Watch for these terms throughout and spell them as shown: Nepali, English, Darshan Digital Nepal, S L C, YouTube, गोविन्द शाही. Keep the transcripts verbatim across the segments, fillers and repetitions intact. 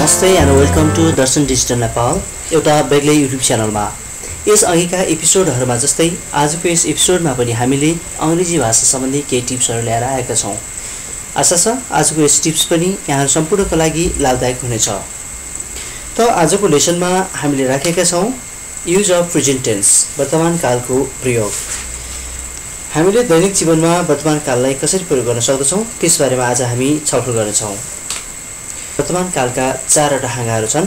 नमस्ते and welcome to Darshan digital Nepal एउटा बेग्लै युट्युब च्यानलमा यस अघिका एपिसोडहरुमा जस्तै आजको यस एपिसोडमा पनि हामीले अंग्रेजी भाषा सम्बन्धी केही टिप्सहरु लिएर आएका छौं आशा छ आजको यस टिप्स पनि यहाँ सम्पूर्णको लागि लाभदायक हुनेछ त आजको लेसनमा हामीले राखेका छौं युज अफ प्रेजेन्ट टेन्स वर्तमान कालको प्रयोग हामीले दैनिक जीवनमा वर्तमान काललाई कसरी प्रयोग गर्न सक्छौं त्यसबारेमा आज हामी छलफल गर्नेछौं वर्तमान कालका चारवटा हाँगाहरु छन्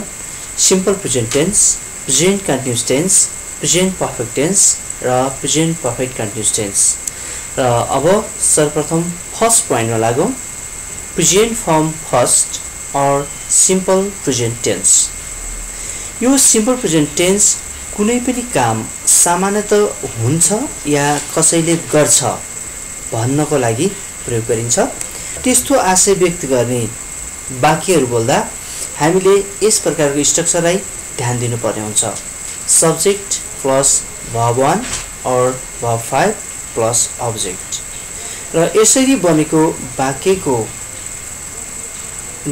simple present tense present continuous tense present perfect tense र प्रेजेन्ट पर्फेक्ट कन्टिन्युअस टेन्स र अब सर्वप्रथम फर्स्ट प्वाइन्टमा लागौं present form first or simple present tense यो सिम्पल प्रेजेन्ट टेन्स कुनै पनि काम सामान्यतः हुन्छ या कसैले गर्छ भन्नको लागि प्रयोग गरिन्छ त्यस्तो आशय व्यक्त गर्ने वाक्यहरु बोल्दा हामीले यस प्रकारको स्ट्रक्चरलाई ध्यान दिनुपर्ने हुन्छ subject plus verb one or verb five plus object र यसरी बनेको वाक्यको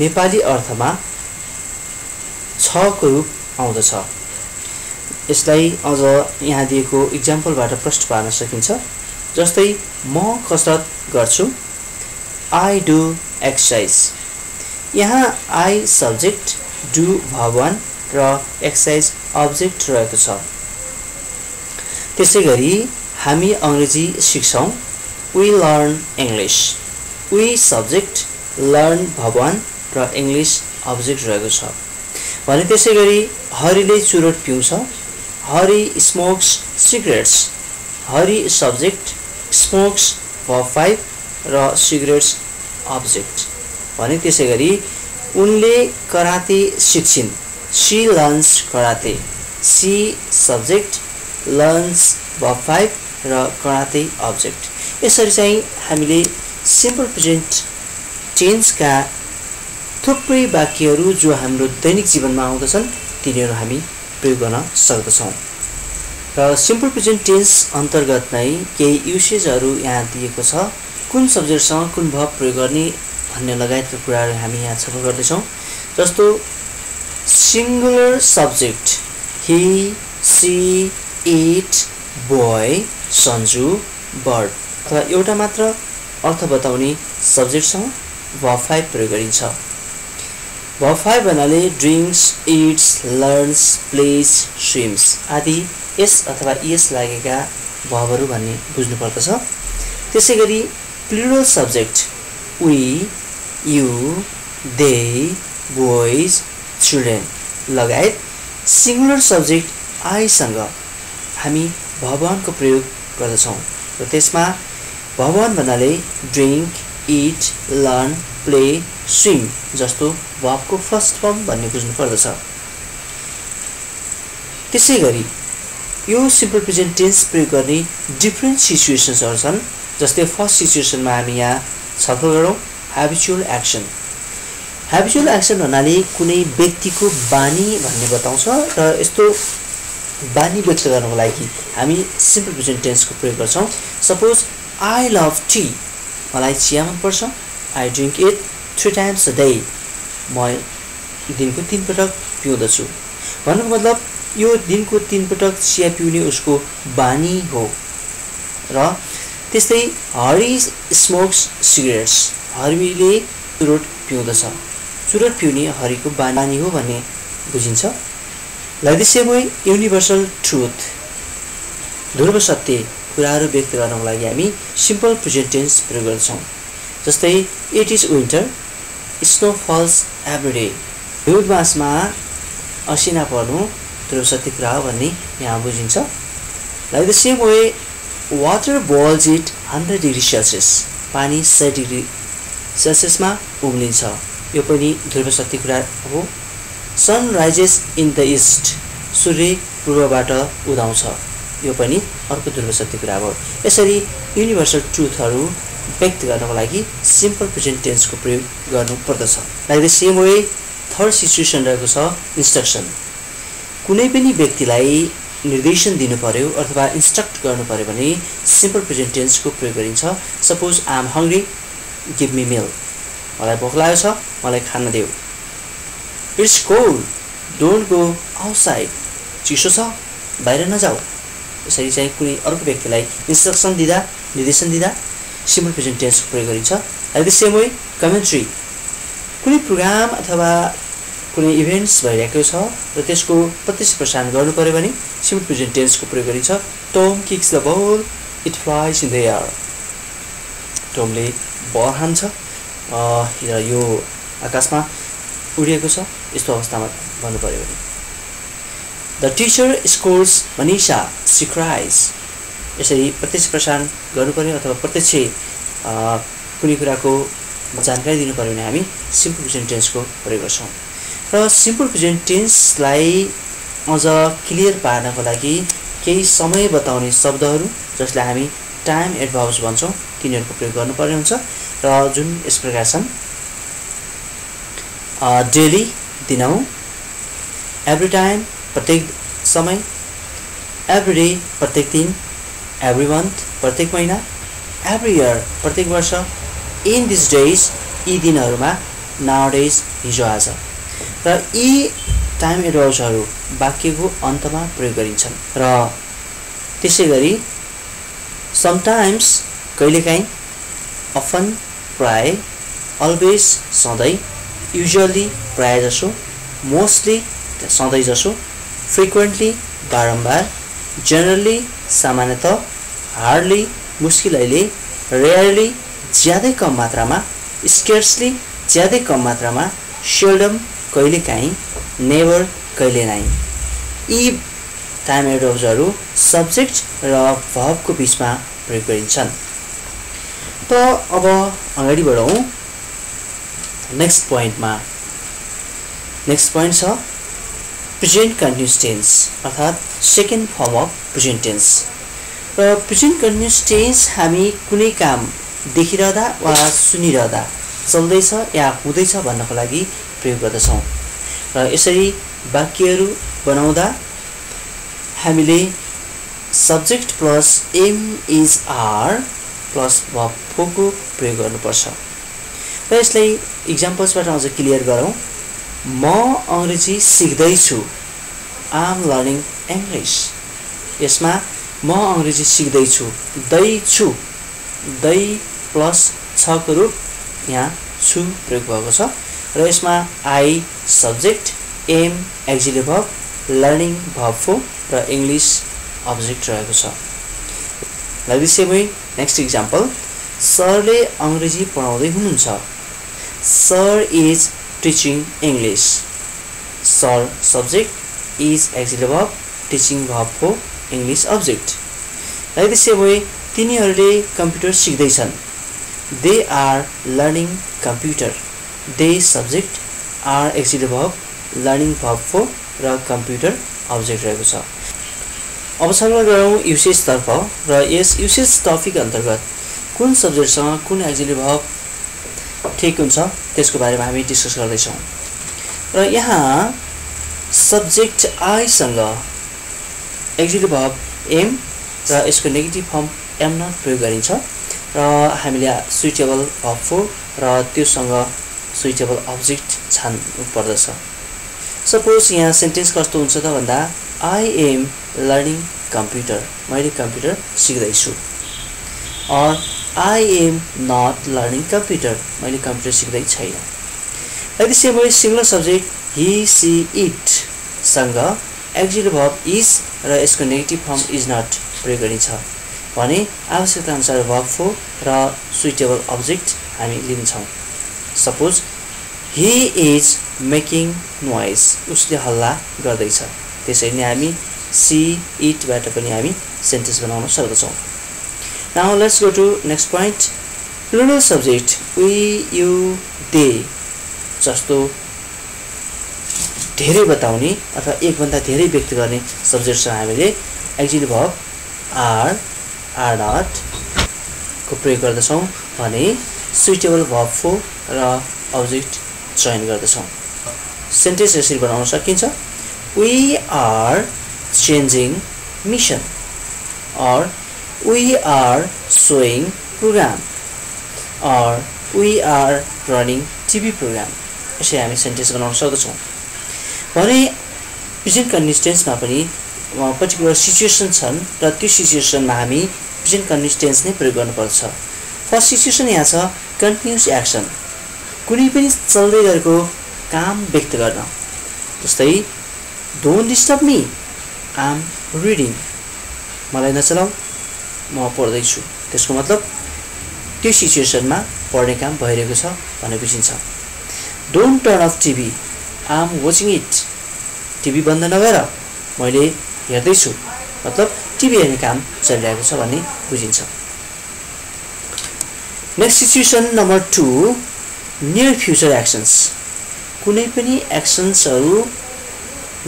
नेपाली अर्थमा छ को रूप आउँदछ यसलाई अझ यहाँ दिएको एक्जाम्पलबाट प्रष्ट पार्न सकिन्छ जस्तै म कसरत गर्छु आई डु एक्सरसाइज यहाँ I subject do verb one र एक्सरसाइज अब्जेक्ट रहेको छ त्यसैगरी हामी अंग्रेजी सिक्छौं we learn English we subject learn verb one र इंग्लिश अब्जेक्ट रहेको छ भने त्यसैगरी हरिले चुरोट पिउँछ Hari smokes cigarettes Hari subject smokes verb five र सिगरेट्स अब्जेक्ट भने त्यसैगरी उनले कराते सिक्छिन् she learns karate she subject learns verb five र कराते अब्जेक्ट यसरी चाहिँ हामीले सिम्पल प्रेजेन्ट टेन्स का थुप्रै वाक्यहरु जो हाम्रो दैनिक जीवनमा आउँदछन् तिनीहरु हामी प्रयोग गर्न सक्दछौं र सिम्पल प्रेजेन्ट टेन्स अन्तर्गत नै केही युसेजहरु यहाँ दिएको छ कुन सब्जेक्टसँग कुन verb प्रयोग गर्ने भन्ने लगायतका कुराहरु हामी यहाँ छलफल गर्दै छौं जस्तो singular subject he she it boy Sanju bird अथवा एउटा मात्र अर्थ बताउने सब्जेक्टसँग verb five प्रयोग गरिन्छ verb five भन्नाले drinks eats learns plays swims आदि यस अथवा यस लागेका verbहरु भन्ने बुझ्नु पर्दछ त्यसैगरी plural subject we you, they, boys, children लगायत सिंगुलर सब्जेक्ट I सँग हामी verb one को प्रयोग गर्दछौं र त्यसमा verb one भन्नाले drink, eat, learn, play, swim जस्तो verb को फर्स्ट फर्म भन्ने बुझ्नु पर्दछ त्यसैगरी यो सिम्पल प्रेजेन्ट टेन्स प्रयोग गर्ने डिफरेन्ट सिचुएसन्सहरु छन् जस्तै फर्स्ट सिचुएसनमा हामी यहाँ छलफल गरौं habitual action habitual action भन्नाले कुनै व्यक्तिको बानी भन्ने बताउँछ र यस्तो बानी व्यक्त गर्नको लागि हामी सिम्पल प्रेजेन्ट टेन्स को प्रयोग गर्छौं सपोज आई लभ टी मलाई चिया मन पर्छ I drink it three times a day म दिनको तीन पटक पिउँदछु भन्नुको मतलब यो दिनको तीन पटक चिया पिउने उसको बानी हो र त्यस्तै हरि स्मोक्स सिगरेट्स हरिले चुरोट पिउँदछ चुरोट पिउने हरिको बानी हो भन्ने बुझिन्छ like the same way universal truth ध्रुव सत्य कुराहरु व्यक्त गर्नको लागि हामी सिम्पल प्रेजेन्ट टेन्स प्रयोग गर्छौं जस्तै it is winter snow falls every day हिउँद मासमा असिना पर्नु ध्रुव सत्य कुरा हो भन्ने यहाँ बुझिन्छ like the same way water boils it one hundred degree Celsius पानी one hundred डिग्री सेल्सियस मा उब्लिन्छ यो पनि ध्रुव सत्य कुरा हो sun rises in the east सूर्य पूर्वबाट उदाउँछ यो पनि अर्को ध्रुव सत्य कुरा हो यसरी युनिभर्सल ट्रुथहरु व्यक्त गर्नको लागि सिम्पल प्रेजेन्ट टेन्स को प्रयोग गर्नु पर्दछ like the same way third situation रहेको छ इन्स्ट्रक्सन कुनै पनि व्यक्तिलाई निर्देशन दिनु पर्यो अथवा इन्स्ट्रक्ट गर्नु पर्यो भने सिम्पल प्रेजेन्ट टेन्स को प्रयोग गरिन्छ suppose I am hungry give me meal मलाई भोक लाग्यो छ मलाई खाना देऊ It's cold. Don't go outside. चिसो छ बाहिर नजाऊ यसरी चाहिँ कुनै अर्को व्यक्तिलाई इन्स्ट्रक्सन दिदा निर्देशन दिदा सिम्पल प्रेजेन्ट टेन्स प्रयोग गरिन्छ at the same way commentary कुनै प्रोग्राम अथवा कुनै इभेन्ट्स भइरहेको छ र त्यसको प्रत्यक्ष प्रसारण गर्नु पर्यो भने सिम्पल प्रेजेन्ट टेन्सको प्रयोग गरिन्छ Tom kicks the ball it flies in the air टमले बल हान्छ र यो आकाशमा उडेको छ यस्तो अवस्थामा भन्नु पर्यो भने The teacher scolds Manisha. She cries. यसरी प्रत्यक्ष प्रसारण गर्नु पर्यो अथवा प्रत्यक्ष कुनै कुराको जानकारी दिनु पर्यो भने हामी सिम्पल प्रेजेन्ट टेन्सको प्रयोग गर्छौं र सिम्पल प्रेजेन्ट टेन्सलाई अझ क्लियर पार्नको लागि केही समय बताउने शब्दहरू जसलाई हामी टाइम एडभार्ब्स भन्छौं तिनीहरुको प्रयोग गर्नुपर्ने हुन्छ र जुन यस प्रकार छन् डेली दिनौ एभ्री टाइम प्रत्येक समय एभ्री डे प्रत्येक दिन एभ्री मन्थ प्रत्येक महिना एभ्री इयर प्रत्येक वर्ष इन दिस डेज यी दिनहरुमा नाउडेज हिजो आज र यी टाइम एडभार्ब्सहरु वाक्यको अन्तमा प्रयोग गरिन्छन् र त्यसैगरी समटाइम्स कहिलेकाहीँ अफन प्राय अलवेज सधैँ युजुअली प्राय जसो मोस्टली सधैँ जसो Frequently, बारम्बार, generally, सामान्यतः, hardly, मुश्किलैले, rarely, ज्यादै कम मात्रामा, scarcely, ज्यादै कम मात्रामा, seldom, कहिलेकाहीँ, never, कहिले नाहीँ. यी टाइम एडवर्ब्सहरु सब्जेक्ट र भर्बको बीचमा प्रयोग गरिन्छन्. त अब अगाडि बढौं. नेक्स्ट पोइन्टमा. नेक्स्ट पोइन्ट छ Present continuous tense अर्थात second form of present tense र present continuous tense हामी कुनै काम देखिरहदा वा सुनिरहदा चल्दैछ या हुँदैछ भन्नको लागि प्रयोग गर्दछौं र यसरी वाक्यहरू बनाउँदा हामीले subject plus am is are plus verb को प्रयोग गर्नुपर्छ र यसलाई एक्जाम्पल्सबाट अझ क्लियर गरौँ म अंग्रेजी सिक्दै छु आई एम लर्निङ इंग्लिश यसमा म अंग्रेजी सिक्दै छु दै छु दै प्लस छ को रूप यहाँ छु प्रयोग भएको छ र यसमा I subject am auxiliary verb learning verb हो र इंग्लिश अब्जेक्ट रहेको छ लागि सेमै नेक्स्ट एक्जाम्पल सरले अंग्रेजी पढाउँदै हुनुहुन्छ sir is Teaching English. Sir subject is auxiliary verb. Teaching verb हो English object. Like this way, तिनीहरूले computer सिक्दैछन्. They are learning computer. They subject are auxiliary verb. Learning verb हो र computer object रहेको छ. अब सरल गरौँ usage तर्फ र यस usage topic अन्तर्गत कुन सब्जेक्टसँग कुन auxiliary verb ठीक हुन्छ त्यसको बारेमा हामी डिस्कस गर्दै छौं र यहाँ सब्जेक्ट आई सँग एक्जिलरी भर्ब एम र यसको नेगेटिभ फर्म एम नट प्रयोग गरिन्छ र हामीले सुइटेबल भर्ब हो र त्यो सँग सुइटेबल अब्जेक्ट छान्नु पर्दछ सपोज यहाँ सेन्टेन्स कस्तो हुन्छ त भन्दा आई एम लर्निङ कम्प्युटर मैले कम्प्युटर सिक्दै छु or I am not learning computer. मैले कम्प्युटर सिक्दै छैन. यदि सेमै similar subject he she it सँग auxiliary verb is र यसको नेगेटिभ फर्म is not प्रयोग गरिन्छ भने आवश्यकता अनुसार verb हो र suitable object हामी लिन्छौं. Suppose he is making noise. उसले हल्ला गर्दैछ. त्यसैले नै हामी she it बाट पनि हामी सेन्टेन्स बनाउन सक्दछौं. Now let's go to next point. Plural subject we, you, they. जस्तो धेरै बताउने अथवा एक भन्दा धेरै व्यक्त गर्ने सब्जेक्ट हामीले auxiliary verb are, are not को प्रयोग गर्दछौं भने suitable verb for र object चयन गर्दछौं. सेन्टेन्स यसरी बनाउन सकिन्छ. We are changing mission or We are showing program or we are running T V program. ऐसे हमें सेंटेंस बनाना सकते हैं. भने present conditions मा पनि particular situation छन् र त्यो situation मा हामी present conditions नै प्रयोग गर्नुपर्छ. फर्स्ट सिचुएसन यहाँ छ continuous action, कुनै पनि चल्दै गरेको काम व्यक्त गर्न. जस्तै don't disturb me, I am reading. मलाई नचलाऊ, म पढ्दै छु. त्यसको मतलब त्यो सिचुएसन मा पढ्ने काम भइरहेको छ भन्ने बुझिन्छ. don't turn off TV, I am watching it. TV बन्द नगरेर मैले हेर्दै छु, मतलब टिभी हेर्ने काम चलिरहेको छ भन्ने बुझिन्छ. Next situation number two, near future actions, कुनै पनि एक्सन्सहरु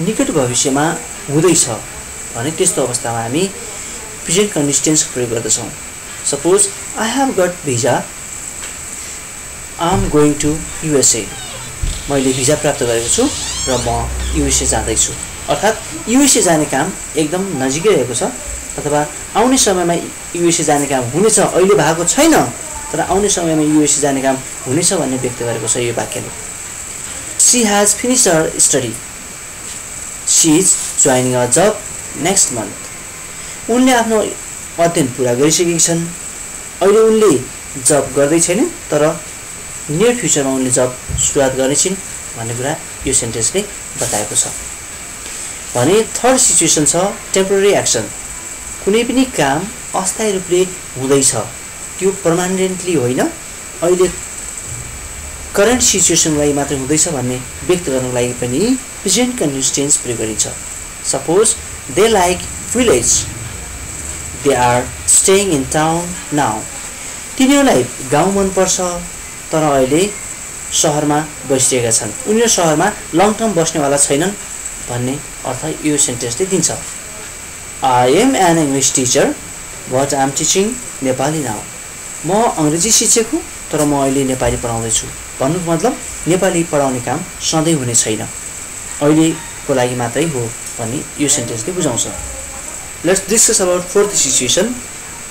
निकट भविष्यमा हुँदैछ भने त्यस्तो अवस्थामा हामी प्रेजेन्ट कन्डिसन्स प्रयोग गर्दछौँ. Suppose I have got visa, I am going to USA. मैले भिजा प्राप्त गरेको छु र म युएसए जाँदै छु. अर्थात् युएसए जाने काम एकदम नजिकै रहेको छ अथवा आउने समयमा युएसए जाने काम हुनेछ. अहिले भएको छैन तर आउने समयमा युएसए जाने काम हुनेछ भन्ने व्यक्त गरेको छ यो वाक्यले. She has finished her study, she is joining a job next month. उनले आफ्नो अध्ययन पूरा गरिसकेकी छन्. अहिले उनले जब गर्दै छैनन् तर नियर फ्युचरमा उनले जब सुरुवात गर्नेछिन् भन्ने कुरा यो सेन्टेन्सले बताएको छ. भने थर्ड सिचुएसन छ टेम्परेरी एक्सन, कुनै पनि काम अस्थायी रूपले हुँदैछ, त्यो पर्मानेन्टली होइन, अहिले करेन्ट सिचुएसनलाई मात्र हुँदैछ भन्ने व्यक्त गर्नको लागि पनि प्रेजेन्ट कन्टिन्युअस टेन्स प्रयोग गरिन्छ. Suppose they like village, they are staying in town now. तिनीहरूलाई गाउँ मनपर्छ तर अहिले शहरमा बसिरहेका छन्, उनीहरू शहरमा लङ टर्म बस्नेवाला छैनन् भन्ने अर्थ यो सेन्टेन्सले दिन्छ. I am an English teacher what I am teaching Nepali now. म अङ्ग्रेजी शिक्षक हुँ तर म अहिले नेपाली पढाउँदैछु. भन्नुको मतलब नेपाली पढाउने काम सधैँ हुने छैन, अहिलेको लागि मात्रै हो भन्ने यो सेन्टेन्सले बुझाउँछ. Let's discuss about fourth situation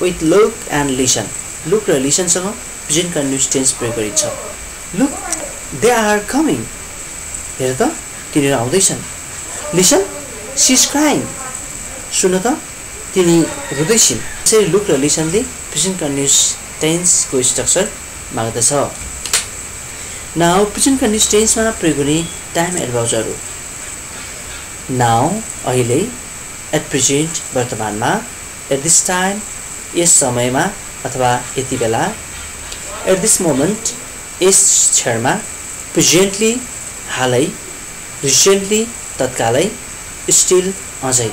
with look and listen. Look र लिसनसँग प्रेजेन्ट कन्टिन्युअस टेन्स प्रयोग गरिन्छ. लुक दे आर कमिङ, हेर त तिनीहरू आउँदैछन्. लिसन शी इज क्राइङ, सुन त तिनी रुँदैछिन्. यसरी लुक र लिसनले प्रेजेन्ट कन्टिन्युअस टेन्सको स्ट्रक्चर माग्दछ. नाउ प्रेजेन्ट कन्टिन्युअस टेन्समा प्रयोग हुने टाइम एडभाउजहरू. नाउ अहिले, एट प्रेजेन्ट वर्तमानमा, एट दिस टाइम यस समयमा अथवा यति बेला, एट दिस मोमेन्ट यस क्षणमा, प्रेजेन्टली हालै, रिसेन्टली तत्कालै, स्टिल अझै.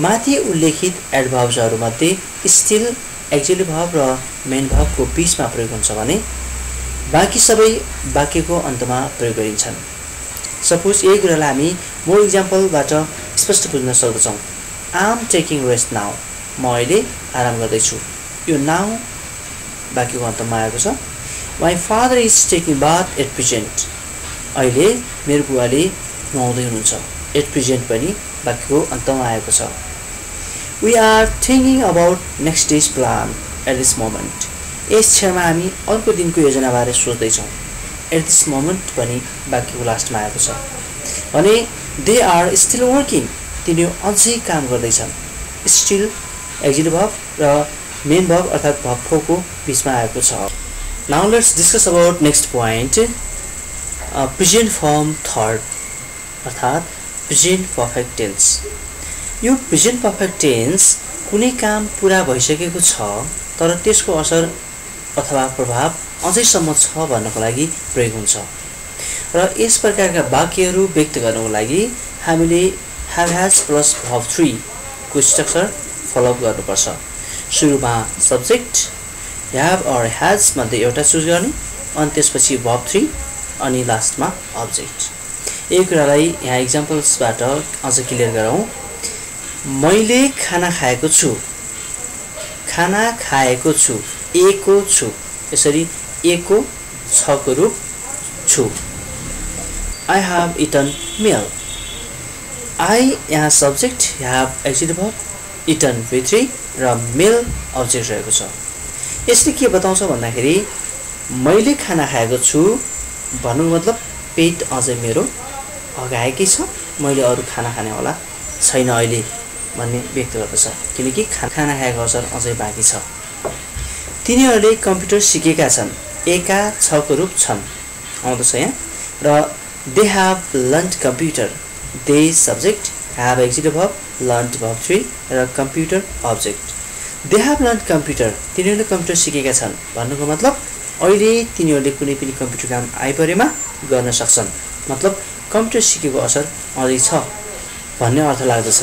माथि उल्लेखित एडभाउजहरूमध्ये स्टिल एक्जेक्टिभ भाव र मेन भावको बीचमा प्रयोग हुन्छ भने बाँकी सबै वाक्यको अन्तमा प्रयोग गरिन्छन्. सपोज यही कुरालाई हामी मोर इक्जाम्पलबाट स्पष्ट बुझ्न सक्दछौँ. I am taking rest now, म अहिले आराम गर्दैछु. यो नाउ वाक्यको अन्तमा आएको छ. My father is taking bath at present, अहिले मेरो बुवाले नुहाउँदै हुनुहुन्छ. एट प्रेजेन्ट पनि वाक्यको अन्तमा आएको छ. We are thinking about next day's plan at this moment, यस क्षणमा हामी अर्को दिनको योजनाबारे सोच्दैछौँ. एट दिस मोमेन्ट पनि वाक्यको लास्टमा आएको छ. भने दे आर स्टिल वर्किङ, तिनीहरू अझै काम गर्दैछन्. स्टिल एक्जेक्टिभ भर्ब र मेन भर्ब अर्थात् भर्ब फोरको बिचमा आएको छ. Now let's discuss about next point present form third अर्थात् प्रेजेन्ट पर्फेक्ट टेन्स. यो प्रेजेन्ट पर्फेक्ट टेन्स कुनै काम पुरा भइसकेको छ तर त्यसको असर अथवा प्रभाव अझैसम्म छ भन्नको लागि प्रयोग हुन्छ र यस प्रकारका वाक्यहरू व्यक्त गर्नको लागि हामीले have has plus verb three को स्ट्रक्चर फलो अप गर्नुपर्छ. सुरुमा सब्जेक्ट ह्याभ अर ह्याज मध्ये एउटा चुज गर्ने, अनि त्यसपछि भर्ब थ्री, अनि लास्टमा अब्जेक्ट. यही कुरालाई यहाँ इक्जाम्पल्सबाट अझ क्लियर गरौँ. मैले खाना खाएको छु, खाना खाएको छु, एको छु. यसरी एको छ को रूप छु. I have eaten meal. I यहाँ सब्जेक्ट ह्याभ एक्जेक्टिभ भर्ब, इटन भित्री र मिल अब्जेक्ट रहेको छ. यसले के बताउँछ भन्दाखेरि मैले खाना खाएको छु भन्नुको मतलब पेट अझै मेरो अगाएकै छ मैले अरु खाना खाने होला छैन अहिले भन्ने व्यक्त गर्दछ किनकि खाना खाएको असर अझै बाँकी छ तिनीहरुले कम्प्युटर सिकेका छन् एका छ को रूप छन् आउँदछ यहाँ र they have learned computer they subject have exit verb learned verb three र computer object they have learned computer तिनीहरुले कम्प्युटर सिकेका छन् भन्नुको मतलब अहिले तिनीहरुले कुनै पनि कम्प्युटर काम आइपरेमा गर्न सक्छन् मतलब कम्प्युटर सिकेको असर अझै छ भन्ने अर्थ लाग्दछ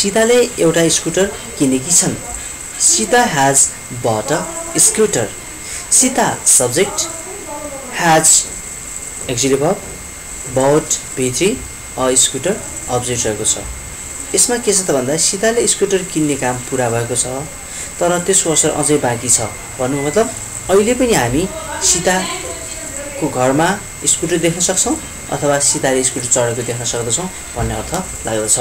सीताले एउटा स्कुटर किनेकी छन् Sita has bought a scooter Sita subject has actually भाव bought P three और स्कूटर ऑब्जेक्ट रहेको छ यसमा के छ त भन्दा सीताले स्कूटर किन्ने काम पूरा भएको छ तर त्यसको असर अझै बाँकी छ भन्नु मतलब अहिले पनि हामी सीता को घरमा स्कूटर देख्न सक्छौं अथवा सीताले स्कूटर चढेको देख्न सक्दछौं भन्ने अर्थ लाग्दछ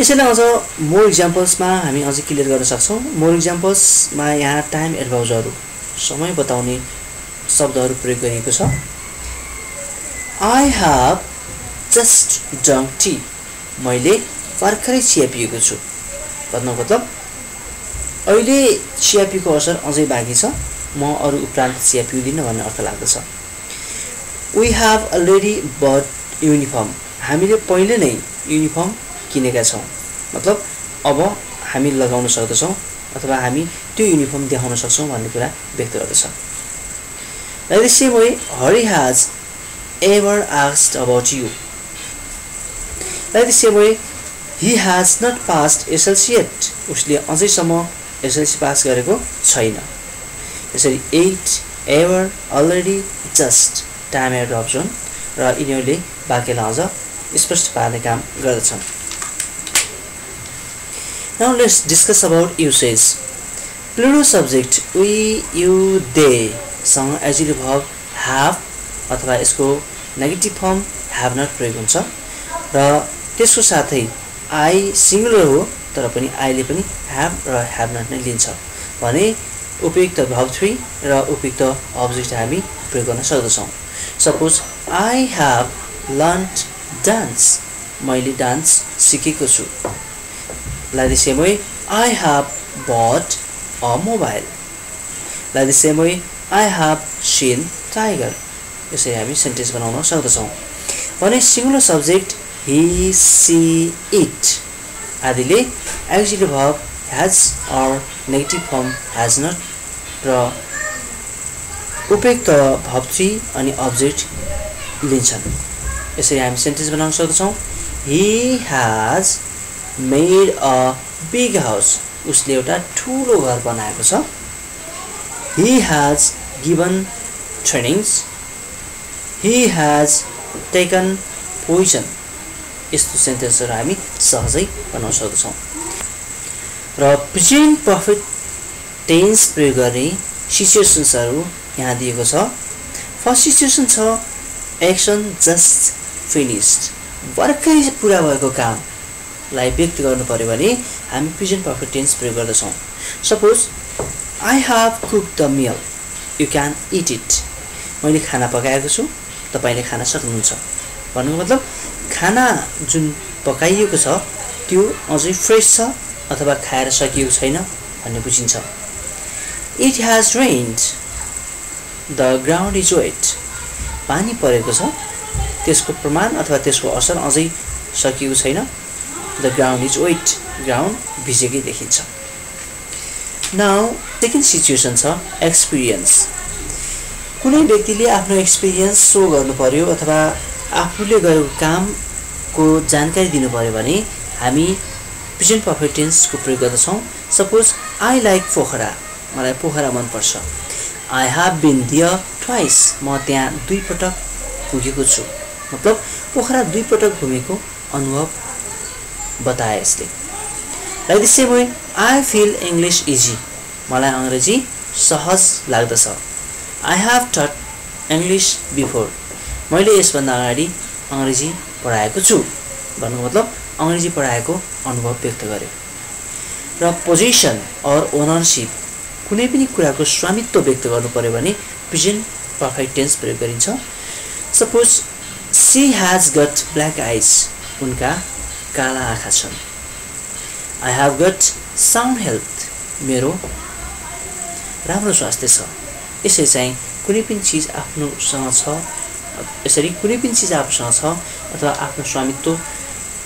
यसैले अझ मोर एक्जाम्पल्स मा हामी अझै क्लियर गर्न सक्छौं मोर एक्जाम्पल्स मा यहाँ टाइम एडभाइजहरु समय बताउने शब्दहरु प्रयोग गरिएको छ I have just drunk tea मैले भर्खरै चिया पिएको छु भन्नुको मतलब अहिले चिया पिएको असर अझै बाँकी छ म अरु उपरान्त चिया पिउँदिन भन्ने अर्थ लाग्दछ We have already bought uniform हामीले पहिले नै युनिफर्म किनेका छौं मतलब अब हामी लगाउन सक्दछौं अथवा हामी त्यो युनिफर्म देखाउन सक्छौं भन्ने कुरा व्यक्त गर्दछ The same way Hari has ever asked about you. Like the same way he has not passed S L C yet. उसले अझैसम्म S L C पास गरेको छैन. यसरी eight, ever, already, just time add option र यिनीहरुले बाकेलाई अझ स्पष्ट पार्ने काम गर्दछन्. Now let's discuss about usage. Plural subject we, you, they. सँग एजिल भाव have अथवा यसको नेगेटिभ फर्म have not प्रयोग हुन्छ र त्यसको साथै I सिंगुलर हो तर पनि I ले पनि have र have not नै लिन्छ भने उपयुक्त भाव three र उपयुक्त अब्जेक्ट हामी प्रयोग गर्न सक्दछौं सपोज I have learnt dance मैले डान्स सिकेको छु like the same way I have bought a mobile like the same way I have seen tiger यसरी हामी सेन्टेन्स बनाउन सक्दछौं भने singular subject he see it आदिले एक्जिट भाव has or negative form has not र उपयुक्त भाव three अनि अब्जेक्ट लिन्छन् यसरी हामी सेन्टेन्स बनाउन सक्दछौं he has made a big house उसले एउटा ठूलो घर बनाएको छ he has given trainings he has taken poison यस्तो सेन्टेन्सहरु हामी सहजै बनाउन सक्दछौं र present perfect tense प्रयोग गर्ने सिचुएसन्सहरु यहाँ दिएको छ फर्स्ट सिचुएसन छ एक्सन जस्ट फिनिश्ड भर्खरै पूरा भएको काम लाई व्यक्त गर्नु पर्यो भने हामी present perfect tense प्रयोग गर्दछौं suppose I have cooked the meal you can eat it मैले खाना पकाएको छु तपाईले खान सक्नुहुन्छ भन्नुको मतलब खाना जुन पकाइएको छ त्यो अझै फ्रेश छ अथवा खाएर सकिएको छैन भन्ने बुझिन्छ it has rained the ground is wet पानी परेको छ त्यसको प्रमाण अथवा त्यसको असर अझै सकिएको छैन the ground is wet ground भिजेकै देखिन्छ Now, second situation is experience. कुनै व्यक्तिले आफ्नो experience show गर्नु पर्यो अथवा आफूले गरेको कामको जानकारी दिनु पर्यो भने हामी present perfect tense को प्रयोग गर्दछौं Suppose I like पोखरा मलाई पोखरा मन पर्छ I have been there twice. म त्यहाँ दुई पटक पुगेको छु मतलब पोखरा दुई पटक घुमेको अनुभव बताए यसले Like the same way I feel English easy मलाई अंग्रेजी सहज लाग्दछ I have taught English before मैले यसभन्दा अगाडि अंग्रेजी पढाएको छु भन्नुको मतलब अंग्रेजी पढाएको अनुभव व्यक्त गर्यो र पोजिसन अर ओनरशिप कुनै पनि कुराको स्वामित्व व्यक्त गर्नु पर्यो भने प्रेजेन्ट परफेक्ट टेन्स प्रयोग गरिन्छ suppose She has got black eyes. Unka kala aankha chan. I have got sound health. Mero राम्रो स्वास्थ्य छ. यसरी चाहिँ कुनै पनि चीज आफ्नोसँग छ. यसरी कुनै पनि चीज आफूसँग छ अथवा आफ्नो स्वामित्व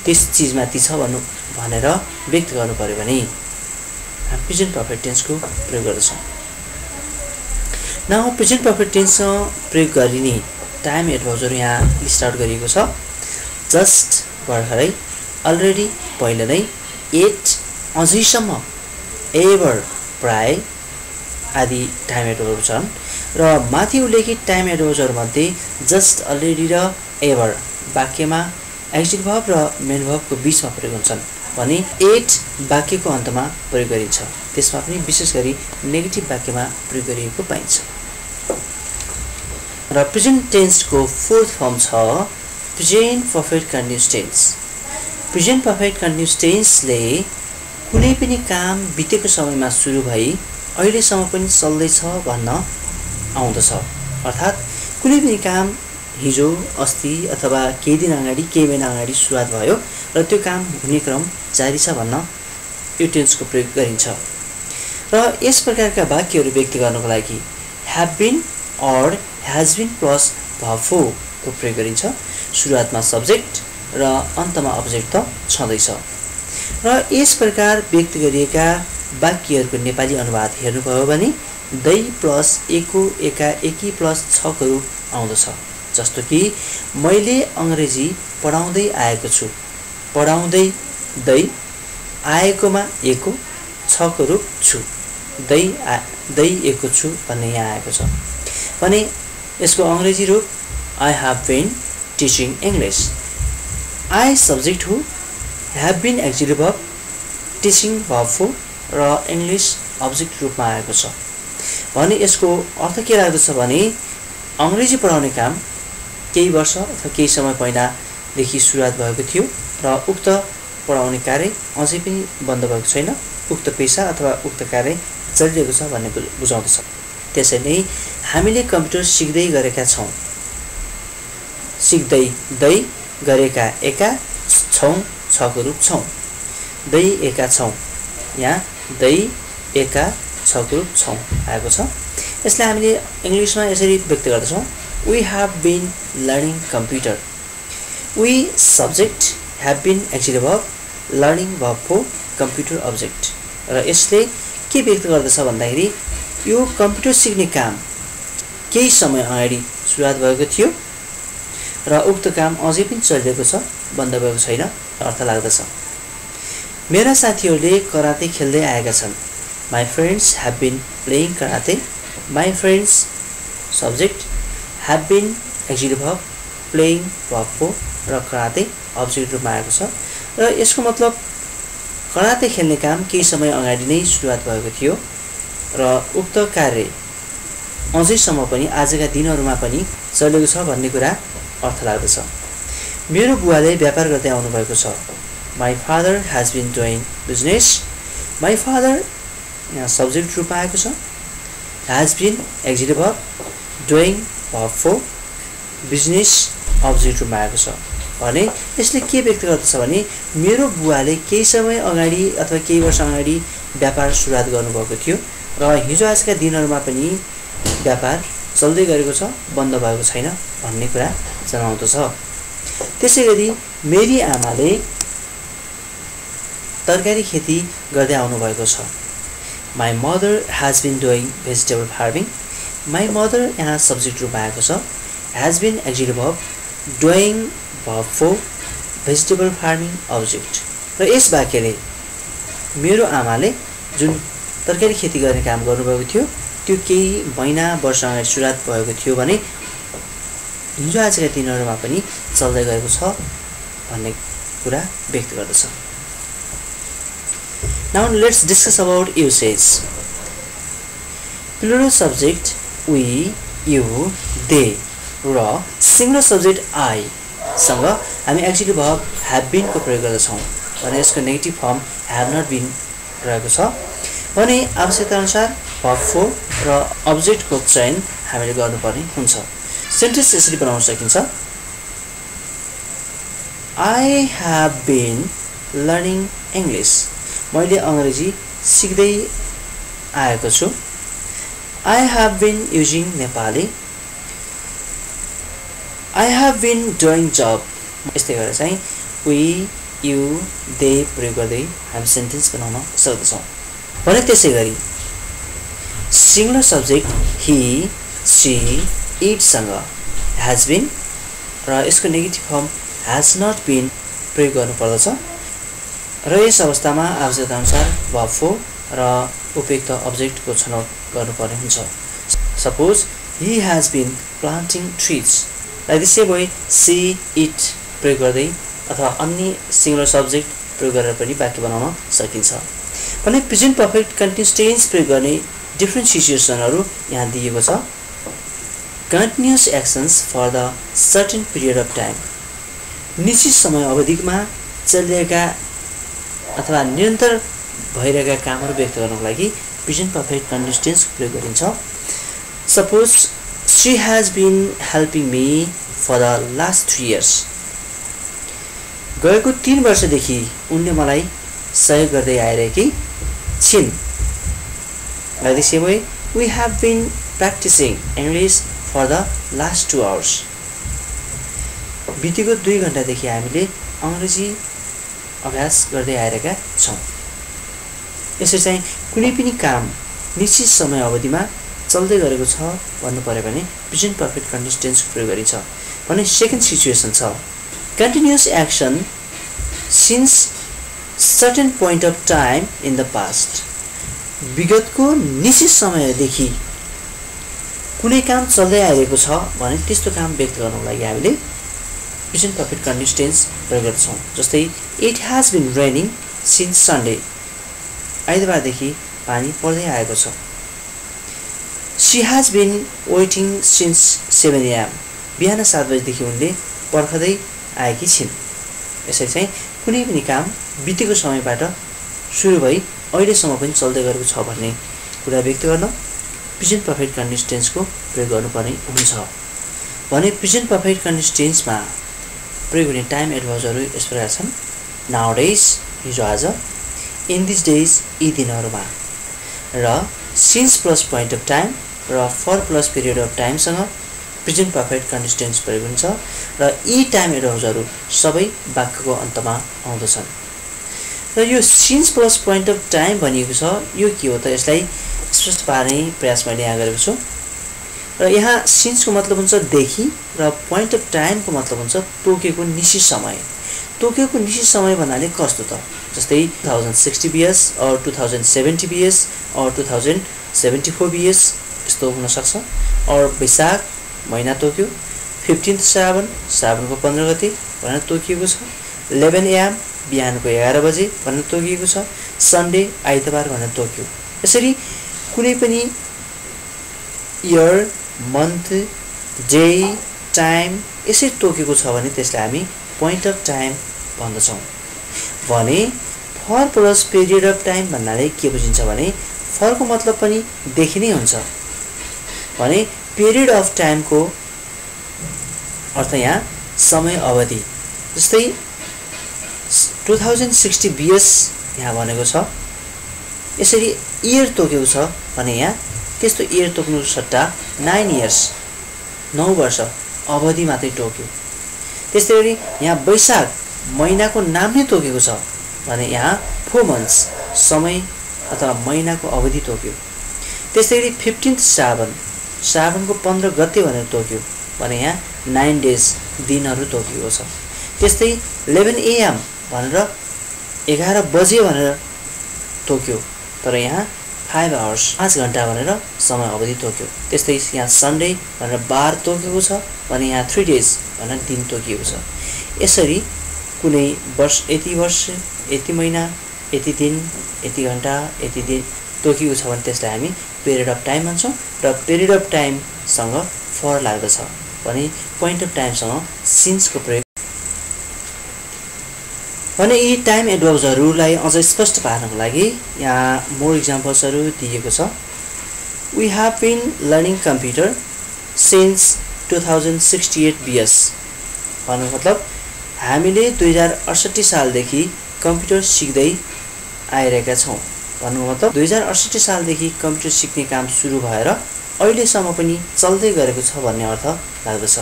त्यस चीजमाथि छ भन्नु भनेर व्यक्त गर्नु पर्यो भने हामी प्रेजेन्ट पर्फेक्ट टेन्सको प्रयोग गर्छौं. नाउ प्रेजेन्ट पर्फेक्ट टेन्स प्रयोग गरिने टाइम एडभर्ब यहाँ लिस्ट आउट गरिएको छ. जस्ट भर्खरै अलरेडी पहिले नै एट अझैसम्म एभर प्राय आदि टाइम एडभर्ब छन् र माथि उल्लेखित टाइम एडभर्बहरु मध्ये जस्ट अलरेडी र एभर वाक्यमा एक्जिट भर्ब र मेन भर्बको बीचमा प्रयोग हुन्छन् भने एट वाक्यको अन्तमा प्रयोग गरिन्छ. त्यसमा पनि विशेष गरी नेगेटिभ वाक्यमा प्रयोग गरिएको पाइन्छ. र प्रेजेन्ट टेन्सको फोर्थ फर्म छ present perfect continuous tense. Present perfect continuous टेन्सले कुनै पनि काम बितेको समयमा सुरु भई अहिलेसम्म पनि चल्दै छ भन्न आउँदछ. अर्थात् कुनै पनि काम हिजो अस्ति अथवा केही दिन अगाडि केही महिना अगाडि सुरुवात भयो र त्यो काम हुने क्रम जारी छ भन्न यो टेन्सको प्रयोग गरिन्छ. र यस प्रकारका वाक्यहरू व्यक्त गर्नको लागि have been or has been plus verb four को प्रयोग गरिन्छ. सुरुवातमा सब्जेक्ट र अन्तमा अब्जेक्ट त छँदैछ. र यस प्रकार व्यक्त गरिएका वाक्यहरुको नेपाली अनुवाद हेर्नुभयो भने दुई प्लस एको एका एकी प्लस छ को रूप आउँदछ. जस्तो कि मैले अंग्रेजी पढाउँदै आएको छु. पढाउँदै दुई आएकोमा एको छ को रूप छु. दुई दुई एको छु भन्ने यहाँ आएको छ भने यसको अंग्रेजी रूप I have been teaching English. I subject हो. Have been exit verb teaching verb हो र इंग्लिश अब्जेक्ट रूपमा आएको छ भने यसको अर्थ के लाग्दछ भने अंग्रेजी पढाउने काम केही वर्ष अथवा केही समय पहिला देखि सुरुवात भएको थियो र उक्त पढाउने कार्य अझै पनि बन्द भएको छैन. उक्त पेशा अथवा उक्त कार्य चलिरहेको छ भन्ने बुझाउँदछ. त्यसैले हामीले कम्प्युटर सिक्दै गरेका छौं. सिक्दै दै गरेका एका छौं छ को रूप छौं. दै एका छौं. यहाँ दै एका छ को रूप छौं आएको छ. यसलाई हामीले इंग्लिशमा यसरी व्यक्त गर्दछौं. We have been learning computer. We subject have been exit verb learning verb four computer object. र यसले के व्यक्त गर्दछ भन्दाखेरि यो कम्प्युटर सिक्ने काम केही समय अगाडि सुरुवात भएको थियो र उक्त काम अझै पनि चलिरहेको छ, बन्द भएको छैन अर्थ लाग्दछ. मेरा साथीहरूले कराते खेल्दै आएका छन्. My friends have been playing karate. My friends subject have been exit verb playing verb हो र कराते अब्जेक्ट रूपमा आएको छ. र यसको मतलब कराते खेल्ने काम केही समय अगाडि नै सुरुवात भएको थियो र उक्त कार्य अझैसम्म पनि आजका दिनहरूमा पनि चलेको छ भन्ने कुरा अर्थ लाग्दछ. मेरो बुवाले व्यापार गर्दै आउनुभएको छ. My father has been doing business. My father यहाँ सब्जेक्ट रूपमा आएको छ. has been exit verb doing verb four business object रूपमा आएको छ भने यसले के व्यक्त गर्दछ भने मेरो बुवाले केही समय अगाडि अथवा केही वर्ष अगाडि व्यापार सुरुवात गर्नुभएको थियो र हिजो आजका दिनहरूमा पनि व्यापार चल्दै गरेको छ, बन्द भएको छैन भन्ने कुरा जनाउँदछ. त्यसैगरी मेरी आमाले तरकारी खेती गर्दै आउनु भएको छ. My mother has been doing vegetable farming. My mother यहाँ सब्जेक्ट रूपमा आएको छ. Has been exit verb doing verb four vegetable farming object. र यस वाक्यले मेरो आमाले जुन तरकारी खेती गर्ने काम गर्नुभएको थियो त्यो केही महिना वर्ष अगाडि सुरुवात भएको थियो भने हिजो आजका दिनहरूमा पनि चल्दै गएको छ भन्ने कुरा व्यक्त गर्दछ. Now let's discuss about usage. Plural subject we, you, they र singular subject I सँग हामी एक्जिट भर्ब have been को प्रयोग गर्दछौं भने यसको negative form have not been रहेको छ भने आवश्यकता अनुसार भर्ब फोर र अब्जेक्टको चयन हामीले गर्नुपर्ने हुन्छ. सेन्टेन्स यसरी बनाउन सकिन्छ. I have been learning English. मैले अंग्रेजी सिक्दै आएको छु. I have been using Nepali. I have been doing job. यस्तै गरेर चाहिँ we, you, they प्रयोग गर्दै हामी सेन्टेन्स बनाउन सक्दछौँ. भने त्यसै गरी singular subject he, she, it सँग has been र यसको negative form has not been प्रयोग गर्नुपर्दछ र यस अवस्थामा आवश्यकता अनुसार verb for र उपयुक्त अब्जेक्टको छनौट गर्नुपर्ने हुन्छ. Suppose he has been planting trees. र त्यसै भई she, it प्रयोग गर्दै अथवा अन्य सिंगुलर सब्जेक्ट प्रयोग गरेर पनि वाक्य बनाउन सकिन्छ. भने प्रेजेन्ट पर्फेक्ट कन्टिन्युअस टेन्स प्रयोग गर्ने डिफ्रेन्ट सिचुएसनहरु यहाँ दिएको छ. Continuous actions for the certain period of time. निश्चित समय अवधिमा चलिरहेका अथवा निरन्तर भइरहेका कामहरु व्यक्त गर्नको लागि present perfect continuous tense प्रयोग गरिन्छ. Suppose she has been helping me for the last three years. गएको तीन वर्षदेखि उनले मलाई सहयोग गर्दै आइरहेकी छिन्. र त्यसै भए we have been practicing English for the last two hours. बितेको दुई घण्टा देखि हामीले अंग्रेजी अभ्यास गर्दै आएका छौं. यसरी चाहिँ कुनै पनि काम निश्चित समय अवधिमा चल्दै गरेको छ भन्नु पर्यो भने प्रेजेन्ट पर्फेक्ट कन्टिन्युअस टेन्स प्रयोग गरिन्छ. भने सेकेन्ड सिचुएसन छ continuous action since certain point of time in the past. विगतको निश्चित समयदेखि कुनै काम चल्दै आएको छ भने त्यस्तो काम व्यक्त गर्नको लागि हामीले प्रेजेन्ट पर्फेक्ट कन्टिन्युअस टेन्स प्रयोग गर्छौं. जस्तै it has been raining since Sunday. आइतबारदेखि पानी पर्दै आएको छ. She has been waiting since seven A M. बिहान सात बजेदेखि उनले पर्खदै आएकी छिन्. यसरी चाहिँ कुनै पनि काम बितेको समयबाट सुरु भई अहिलेसम्म पनि चल्दै गरेको छ भन्ने कुरा व्यक्त गर्न प्रेजेन्ट पर्फेक्ट कन्टिन्युअस टेन्स को प्रयोग गर्नुपर्ने हुन्छ. भने प्रेजेन्ट पर्फेक्ट कन्टिन्युअस टेन्स मा प्रयोग हुने टाइम एडभर्बहरु यस प्रकार छन्. नाउडेज हिजो आज, इन दिस डेज यी दिनहरुमा, र since plus point of time र for plus period of time सँग प्रेजेन्ट पर्फेक्ट कन्टिन्युअस टेन्स प्रयोग हुन्छ र यी टाइम एडभर्बहरु सबै वाक्यको अन्तमा आउँदछन्. र यो since plus point of time भनिएको छ यो के हो त यसलाई स्पष्ट पार्ने प्रयास मैले यहाँ गरेको छु. र यहाँ सिन्स को मतलब हुन्छ देखि र पोइन्ट अफ टाइम को मतलब हुन्छ तोकेको निश्चित समय. तोकेको निश्चित समय भन्नाले कस्तो त जस्तै two thousand sixty BS or two thousand seventy BS or two thousand seventy four BS यस्तो हुन सक्छ. अर वैशाख महिना तोक्यो फिफ्टीन्थ श्रावण श्रावणको पन्ध्र गते भनेर तोकिएको छ. इलेभेन ए एम बिहानको एघार बजे भनेर तोकिएको छ. सन्डे आइतबार भनेर तोक्यो. यसरी कुनै पनि इयर मन्थ डे टाइम यसरी तोकेको छ भने त्यसलाई हामी पोइन्ट अफ टाइम भन्दछौं. भने for plus period of time भन्नाले के बुझिन्छ भने फर को मतलब पनि देखि नै हुन्छ. भने पिरियड अफ टाइम को अर्थ यहाँ समय अवधि. जस्तै टू थाउजेन्ड सिक्सटी बीएस यहाँ भनेको छ. यसरी इयर तोकेको छ भने यहाँ त्यस्तो इयर तोक्नु सट्टा नाइन इयर्स नौ वर्ष अवधि मात्रै तोक्यो. त्यस्तै गरी यहाँ वैशाख महिनाको नाम नै तोकेको छ भने यहाँ फोर मन्थ्स समय अथवा महिनाको अवधि तोक्यो. त्यस्तै गरी फिफ्टीन्थ श्रावण श्रावणको पन्ध्र गते भनेर तोक्यो भने यहाँ नाइन डेज दिनहरु तोकेको छ. त्यस्तै इलेभेन ए एम भनेर एघार बजे भनेर तोक्यो तर यहाँ फाइभ आवर्स पाँच घण्टा भनेर समय अवधि तोक्यो. त्यस्तै यहाँ सन्डे भनेर बार तोकेको छ भने यहाँ थ्री डेज भनेर दिन तोकिएको छ. यसरी कुनै वर्ष यति वर्ष यति महिना यति दिन यति घण्टा यति दिन तोकिएको छ भने त्यसलाई हामी पिरियड अफ टाइम भन्छौँ र पिरियड अफ टाइमसँग फर लाग्दछ. भने पोइन्ट अफ टाइमसँग सिन्सको प्रयोग. भने यी टाइम एडभर्बहरुलाई अझ स्पष्ट पार्नको लागि यहाँ मोर एक्जाम्पल्सहरु दिएको छ. We have been learning computer since two thousand sixty eight BS भन्नु मतलब हामीले दुई हजार अठसट्ठी साल देखि कम्प्युटर सिक्दै आइरहेका छौं। भन्नुको मतलब दुई हजार अठसट्ठी साल देखि कम्प्युटर सिक्ने काम सुरु भएर अहिलेसम्म पनि चल्दै गरेको छ भन्ने अर्थ लाग्दछ।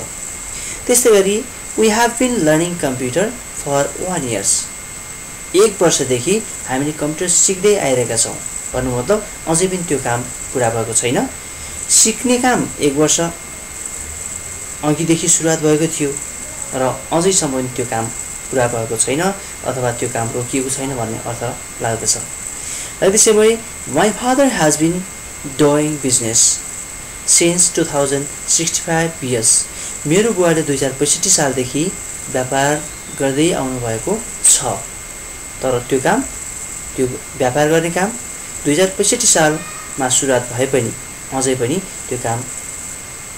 त्यसैगरी we have been learning computer for one years, एक वर्ष देखि हामीले कम्प्युटर सिक्दै आइरहेका छौं। भन्नुको मतलब अझै पनि त्यो काम पूरा भएको छैन। सिक्ने काम एक वर्ष अघि देखि सुरुवात भएको थियो र अझैसम्म पनि त्यो काम पूरा भएको छैन अथवा त्यो काम रोकिएको छैन भन्ने अर्थ लाग्दछ। र त्यसैले my father has been doing business since two thousand sixty-five years, मेरो बुवाले दुई हजार पैँसट्ठी साल देखि व्यापार गर्दै आउनु भएको छ। तर त्यो काम त्यो व्यापार गर्ने काम दुई हजार पैँसट्ठी साल मा सुरुवात भए पनि अझै पनि त्यो काम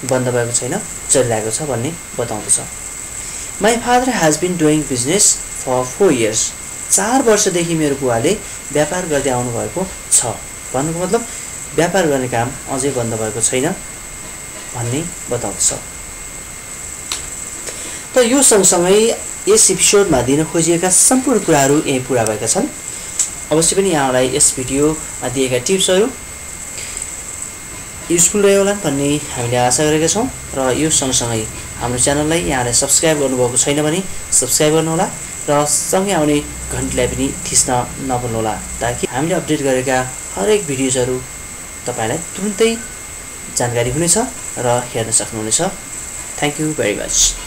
बन्द भएको छैन, चलिरहेको छ भन्ने बताउँदछ। My father has been doing business for four years, चार वर्ष देखि मेरो बुवाले व्यापार गर्दै आउनु भएको छ। भन्नुको मतलब व्यापार गर्ने काम अझै बन्द भएको छैन भन्ने बताउँदछ। त यो सँगसँगै यस एपिसोडमा दिन खोजिएका सम्पूर्ण कुराहरू यही पूरा भएका छन्। अवश्य पनि यहाँलाई यस भिडियोमा दिएका टिप्सहरू युजफुल रह्यो होला भन्ने हामीले आशा गरेका छौं र यो सँगसँगै हाम्रो च्यानललाई यहाँले सब्स्क्राइब गर्नुभएको छैन भने सब्स्क्राइब गर्नुहोला र सँगै आउने घण्टीलाई पनि थिच्न नभुल्नुहोला ताकि हामीले अपडेट गरेका हरेक भिडियोजहरु तपाईलाई तुरुन्तै जानकारी हुनेछ र हेर्न सक्नुहुनेछ। Thank you very much.